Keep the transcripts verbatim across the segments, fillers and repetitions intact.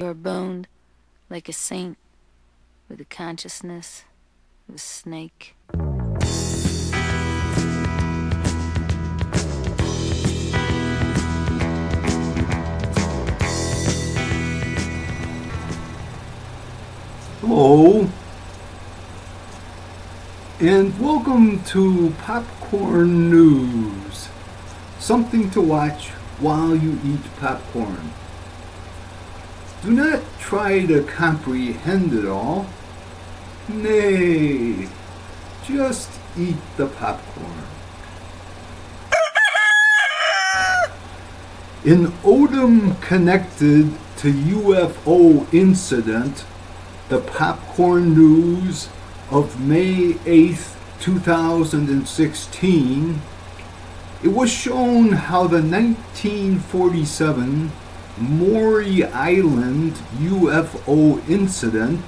You are boned like a saint with the consciousness of a snake. Hello, and welcome to Popcorn News, something to watch while you eat popcorn. Do not try to comprehend it all, nay, just eat the popcorn. An Odom connected to U F O incident, the Popcorn News of May eighth, two thousand sixteen, it was shown how the nineteen forty-seven Maury Island U F O incident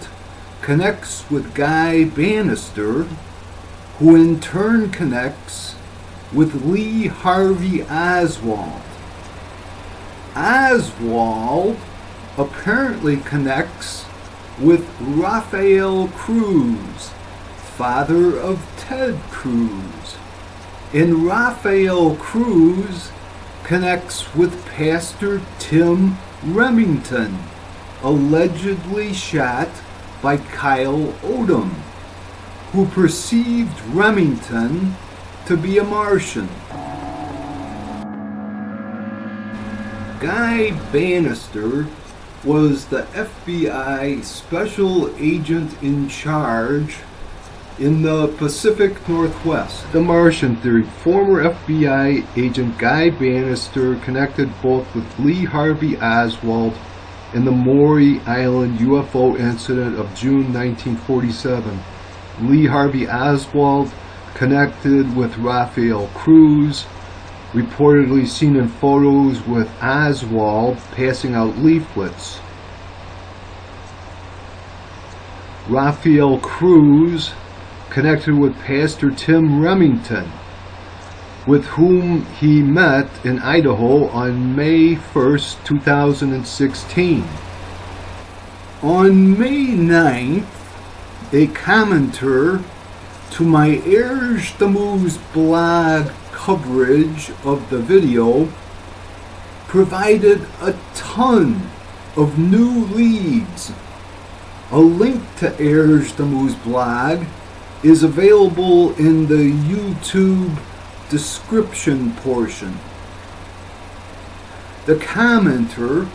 connects with Guy Bannister, who in turn connects with Lee Harvey Oswald. Oswald apparently connects with Rafael Cruz, father of Ted Cruz. And Rafael Cruz connects with Pastor Tim Remington, allegedly shot by Kyle Odom, who perceived Remington to be a Martian. Guy Bannister was the F B I special agent in charge in the Pacific Northwest. The Martian theory. Former F B I agent Guy Bannister connected both with Lee Harvey Oswald and the Maury Island U F O incident of June nineteen forty-seven. Lee Harvey Oswald connected with Rafael Cruz, reportedly seen in photos with Oswald passing out leaflets. Rafael Cruz connected with Pastor Tim Remington, with whom he met in Idaho on May first, two thousand sixteen. On May ninth, a commenter to my Ersjdamoo's blog coverage of the video provided a ton of new leads. A link to Ersjdamoo's blog is available in the YouTube description portion. The commenter,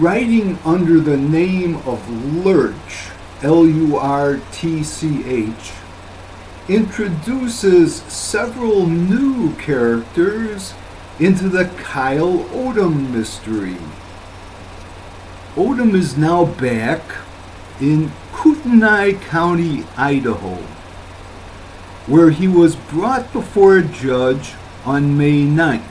writing under the name of Lurch, L U R T C H, introduces several new characters into the Kyle Odom mystery. Odom is now back in Kootenai County, Idaho, where he was brought before a judge on May ninth.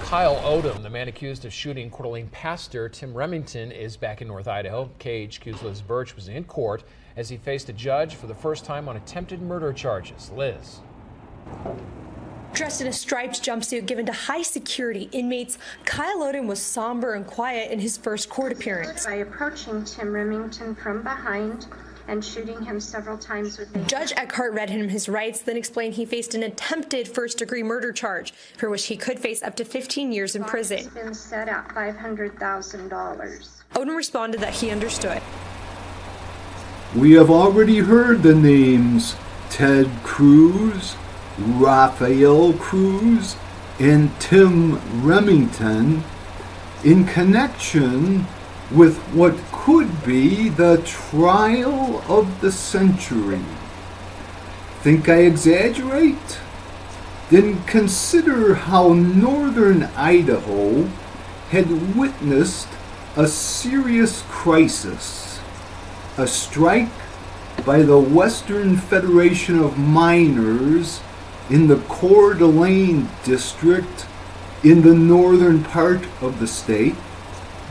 Kyle Odom, the man accused of shooting Coeur d'Alene pastor Tim Remington, is back in North Idaho. K H Q's Liz Burch was in court as he faced a judge for the first time on attempted murder charges. Liz. Dressed in a striped jumpsuit given to high security inmates, Kyle Odom was somber and quiet in his first court appearance. By approaching Tim Remington from behind and shooting him several times with a... Judge Eckhart read him his rights, then explained he faced an attempted first-degree murder charge, for which he could face up to fifteen years in prison. He's been set at five hundred thousand dollars. Odom responded that he understood. We have already heard the names Ted Cruz, Rafael Cruz, and Tim Remington in connection with what could be the trial of the century. Think I exaggerate? Then consider how northern Idaho had witnessed a serious crisis, a strike by the Western Federation of Miners in the Coeur d'Alene district in the northern part of the state,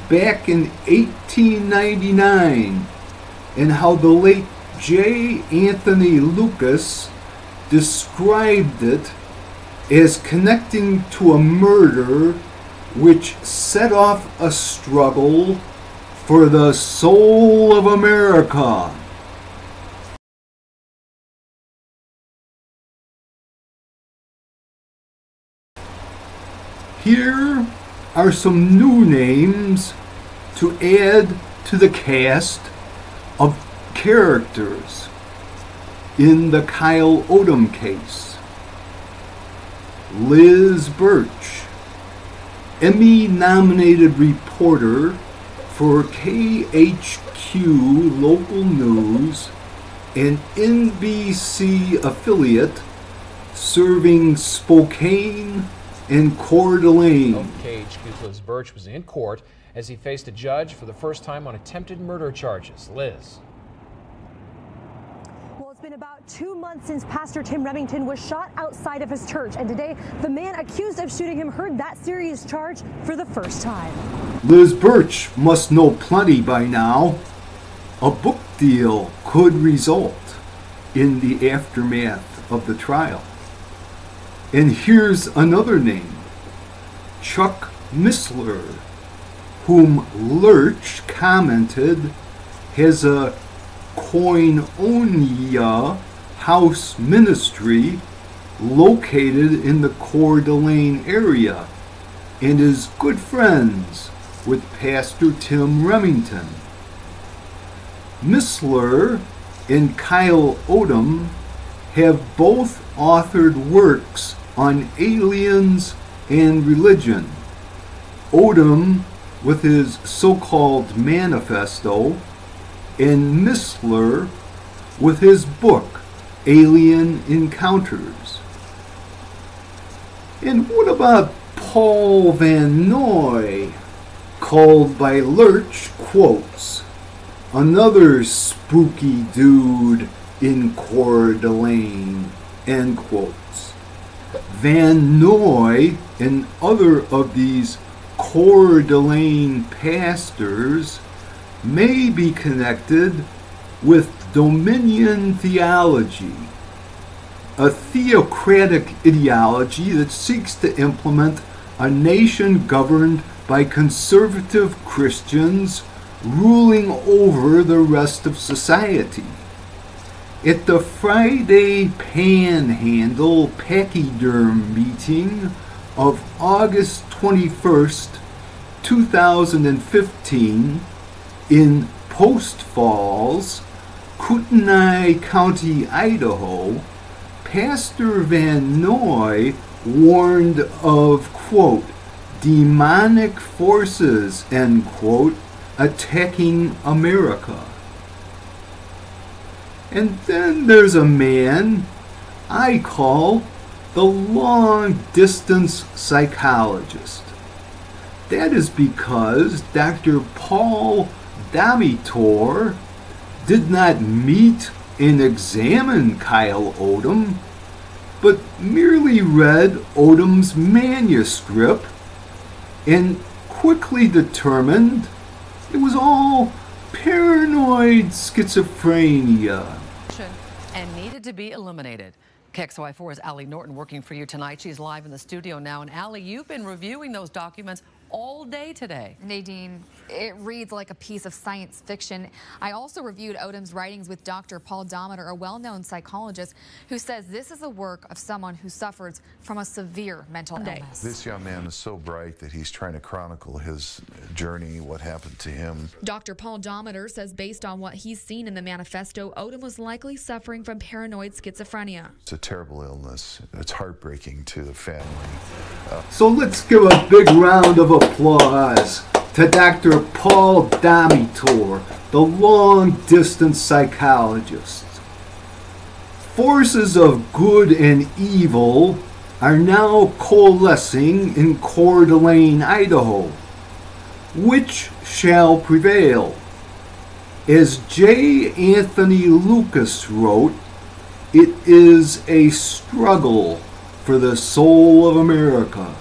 back in eighteen ninety-nine, and how the late J. Anthony Lukas described it as connecting to a murder which set off a struggle for the soul of America. Here are some new names to add to the cast of characters in the Kyle Odom case. Liz Burch, Emmy-nominated reporter for K H Q Local News, an N B C affiliate serving Spokane and Coeur d'Alene. K H Q's Liz Burch was in court as he faced a judge for the first time on attempted murder charges. Liz. Well, it's been about two months since Pastor Tim Remington was shot outside of his church, and today the man accused of shooting him heard that serious charge for the first time. Liz Burch must know plenty by now. A book deal could result in the aftermath of the trial. And here's another name, Chuck Missler, whom Lurch commented has a Koinonia house ministry located in the Coeur d'Alene area and is good friends with Pastor Tim Remington. Missler and Kyle Odom have both authored works on aliens and religion. Odom with his so-called manifesto, and Missler with his book, Alien Encounters. And what about Paul Van Noy, called by Lurch, quotes, another spooky dude in Coeur d'Alene, end quotes. Van Noy and other of these Coeur d'Alene pastors may be connected with Dominion Theology, a theocratic ideology that seeks to implement a nation governed by conservative Christians ruling over the rest of society. At the Friday Panhandle Pachyderm meeting of August twenty-first, two thousand fifteen, in Post Falls, Kootenai County, Idaho, Pastor Van Noy warned of, quote, demonic forces, end quote, attacking America. And then there's a man I call the long-distance psychologist. That is because Doctor Paul Domitor did not meet and examine Kyle Odom, but merely read Odom's manuscript and quickly determined it was all paranoid schizophrenia and needed to be eliminated. K X L Y four's Ali Norton working for you tonight. She's live in the studio now. And Ali, you've been reviewing those documents all day today. Nadine, it reads like a piece of science fiction. I also reviewed Odom's writings with Doctor Paul Domitor, a well-known psychologist who says this is the work of someone who suffers from a severe mental illness. This young man is so bright that he's trying to chronicle his journey, what happened to him. Doctor Paul Domitor says based on what he's seen in the manifesto, Odom was likely suffering from paranoid schizophrenia. It's a terrible illness. It's heartbreaking to the family. Uh, so let's give a big round of applause. Applause to Doctor Paul Domitor, the long-distance psychologist. Forces of good and evil are now coalescing in Coeur d'Alene, Idaho. Which shall prevail? As J. Anthony Lukas wrote, it is a struggle for the soul of America.